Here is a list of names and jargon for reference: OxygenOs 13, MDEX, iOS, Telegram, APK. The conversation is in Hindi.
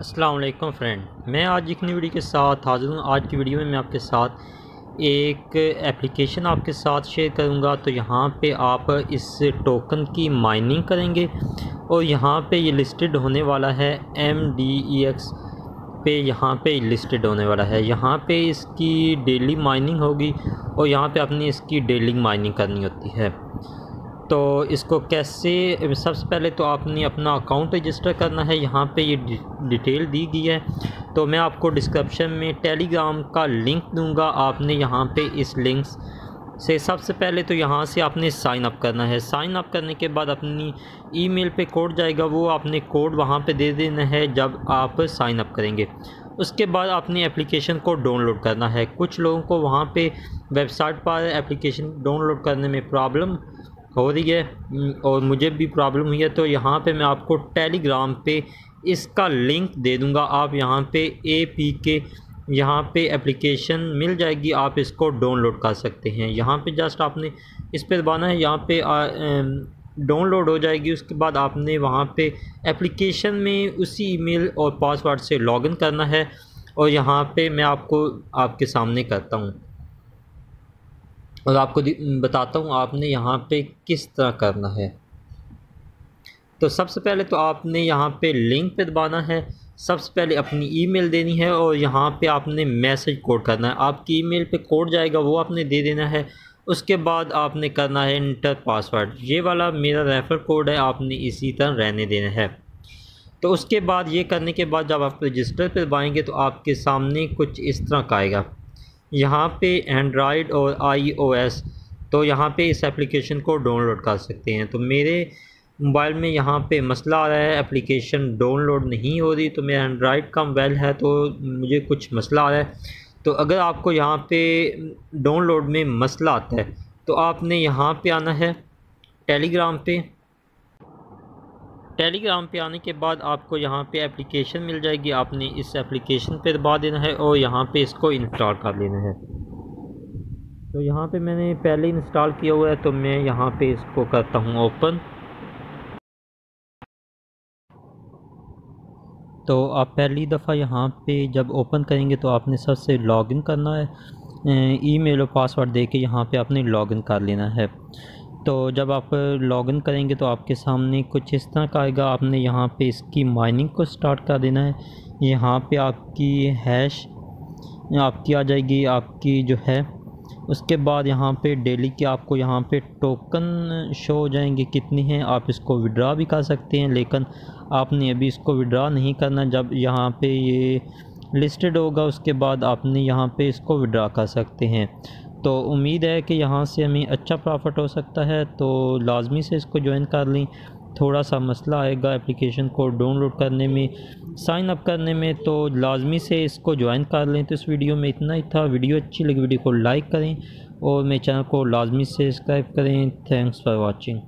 अस्सलाम वालेकुम फ्रेंड, मैं आज एक नई वीडियो के साथ हाजिर हूँ। आज की वीडियो में मैं आपके साथ एक एप्लीकेशन आपके साथ शेयर करूँगा। तो यहाँ पे आप इस टोकन की माइनिंग करेंगे और यहाँ पे ये लिस्टेड होने वाला है MDEX पे, यहाँ पे लिस्टेड होने वाला है। यहाँ पे इसकी डेली माइनिंग होगी और यहाँ पे आपने इसकी डेली माइनिंग करनी होती है। तो इसको कैसे, सबसे पहले तो आपने अपना अकाउंट रजिस्टर करना है। यहाँ पे ये डिटेल दी गई है। तो मैं आपको डिस्क्रिप्शन में टेलीग्राम का लिंक दूंगा। आपने यहाँ पे इस लिंक से सबसे पहले तो यहाँ से आपने साइन अप करना है। साइन अप करने के बाद अपनी ईमेल पे कोड जाएगा, वो आपने कोड वहाँ पे दे देना है जब आप साइन अप करेंगे। उसके बाद आपने एप्लीकेशन को डाउनलोड करना है। कुछ लोगों को वहाँ पर वेबसाइट पर एप्लीकेशन डाउनलोड करने में प्रॉब्लम हो रही है और मुझे भी प्रॉब्लम हुई है। तो यहाँ पे मैं आपको टेलीग्राम पे इसका लिंक दे दूँगा। आप यहाँ पे APK यहाँ पे एप्लीकेशन मिल जाएगी, आप इसको डाउनलोड कर सकते हैं। यहाँ पे जस्ट आपने इस पे दबाना है, यहाँ पे डाउनलोड हो जाएगी। उसके बाद आपने वहाँ पे एप्लीकेशन में उसी ईमेल और पासवर्ड से लॉगिन करना है और यहाँ पे मैं आपको आपके सामने करता हूँ और आपको बताता हूँ आपने यहाँ पे किस तरह करना है। तो सबसे पहले तो आपने यहाँ पे लिंक पे दबाना है। सबसे पहले अपनी ईमेल देनी है और यहाँ पे आपने मैसेज कोड करना है। आपकी ईमेल पे कोड जाएगा, वो आपने दे देना है। उसके बाद आपने करना है इंटर पासवर्ड। ये वाला मेरा रेफर कोड है, आपने इसी तरह रहने देना है। तो उसके बाद ये करने के बाद जब आप रजिस्टर पर दबाएँगे तो आपके सामने कुछ इस तरह का आएगा। यहाँ पे एंड्रॉयड और iOS, तो यहाँ पे इस एप्लीकेशन को डाउनलोड कर सकते हैं। तो मेरे मोबाइल में यहाँ पे मसला आ रहा है, एप्लीकेशन डाउनलोड नहीं हो रही। तो मेरा एंड्रॉयड का मोबाइल है तो मुझे कुछ मसला आ रहा है। तो अगर आपको यहाँ पे डाउनलोड में मसला आता है तो आपने यहाँ पे आना है टेलीग्राम पे। टेलीग्राम पे आने के बाद आपको यहाँ पे एप्लीकेशन मिल जाएगी। आपने इस एप्लीकेशन पे दबा देना है और यहाँ पे इसको इंस्टॉल कर लेना है। तो यहाँ पे मैंने पहले इंस्टॉल किया हुआ है, तो मैं यहाँ पे इसको करता हूँ ओपन। तो आप पहली दफ़ा यहाँ पे जब ओपन करेंगे तो आपने सबसे लॉगिन करना है, ईमेल और पासवर्ड दे के यहाँ पर आपने लॉगिन कर लेना है। तो जब आप लॉगिन करेंगे तो आपके सामने कुछ इस तरह का आएगा। आपने यहाँ पे इसकी माइनिंग को स्टार्ट कर देना है। यहाँ पे आपकी हैश आपकी आ जाएगी, आपकी जो है। उसके बाद यहाँ पे डेली के आपको यहाँ पे टोकन शो हो जाएंगे कितनी हैं। आप इसको विड्रा भी कर सकते हैं, लेकिन आपने अभी इसको विड्रा नहीं करना। जब यहाँ पे ये लिस्टेड होगा उसके बाद आपने यहाँ पे इसको विड्रा कर सकते हैं। तो उम्मीद है कि यहाँ से हमें अच्छा प्रॉफिट हो सकता है। तो लाजमी से इसको ज्वाइन कर लें। थोड़ा सा मसला आएगा एप्लीकेशन को डाउनलोड करने में, साइन अप करने में, तो लाजमी से इसको ज्वाइन कर लें। तो इस वीडियो में इतना ही था। वीडियो अच्छी लगी, वीडियो को लाइक करें और मेरे चैनल को लाजमी से सब्सक्राइब करें। Thanks for watching.